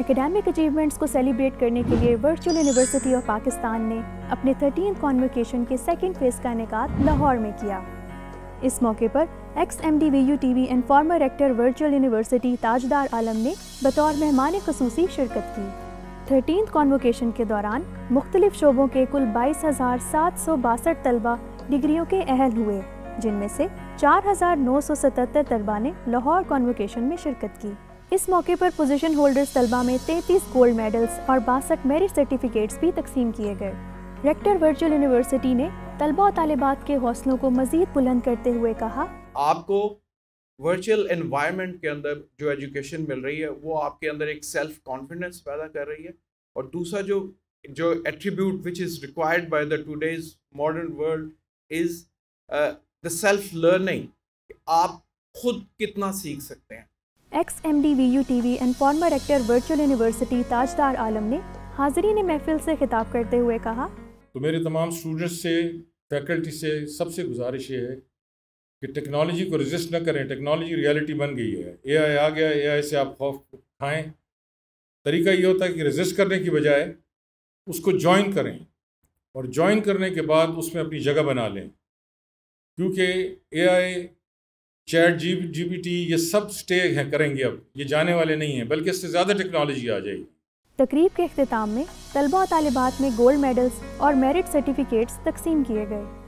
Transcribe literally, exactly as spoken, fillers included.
Academic achievements को celebrate करने के लिए वर्चुअल यूनिवर्सिटी ऑफ पाकिस्तान ने अपने थर्टीन्थ कॉन्वोकेशन के सेकेंड फेज़ का इनेकाद लाहौर में किया। इस मौके पर ex M D V U T V and former rector virtual university Tajdar Alam ने बतौर मेहमान खसूसी शिरकत की। थर्टीन्थ कॉन्वोकेशन के दौरान मुख्तलिफ शोबों के कुल बाईस हज़ार सात सौ बासठ तलबा डिग्रियों के अहल हुए, जिनमें से चार हज़ार नौ सौ सतहत्तर तलबा ने लाहौर कॉन्वोकेशन में शिरकत की। इस मौके पर पोजीशन होल्डर्स तलबा में तैंतीस गोल्ड मेडल्स और बासठ मेरिट सर्टिफिकेट्स भी तकसीम किए गए। रेक्टर वर्चुअल यूनिवर्सिटी ने तलबा और तालिबात के हौसलों को मज़ीद बुलंद करते हुए कहा, आपको वर्चुअल एनवायरनमेंट के अंदर जो एजुकेशन मिल रही है वो आपके अंदर एक सेल्फ कॉन्फिडेंस पैदा कर रही है, और दूसरा जो जो attribute which is required by the today's modern world is the self learning, आप खुद कितना सीख सकते हैं। Ex M D V U T V and former actor virtual university Tajdar Alam ने हाज़रीन महफिल से खिताब करते हुए कहा, तो मेरे तमाम स्टूडेंट्स से, फैकल्टी से सबसे गुजारिश ये है कि टेक्नोलॉजी को रजिस्ट ना करें। टेक्नोलॉजी रियलिटी बन गई है, ए आई आ गया, ए आई से आप खौफ उठाएँ। तरीका ये होता है कि रजिस्ट करने की बजाय उसको ज्वाइन करें, और ज्वाइन करने के बाद उसमें अपनी जगह बना लें, क्योंकि A I, chat G G P T ये सब स्टेज हैं करेंगे, अब ये जाने वाले नहीं हैं, बल्कि इससे ज़्यादा टेक्नोलॉजी आ जाएगी। तकरीब के अख्तिताम में तलबा और तालिबात में गोल्ड मेडल्स और मेरिट सर्टिफिकेट्स तकसीम किए गए।